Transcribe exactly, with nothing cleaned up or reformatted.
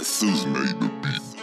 Zeus made the beat.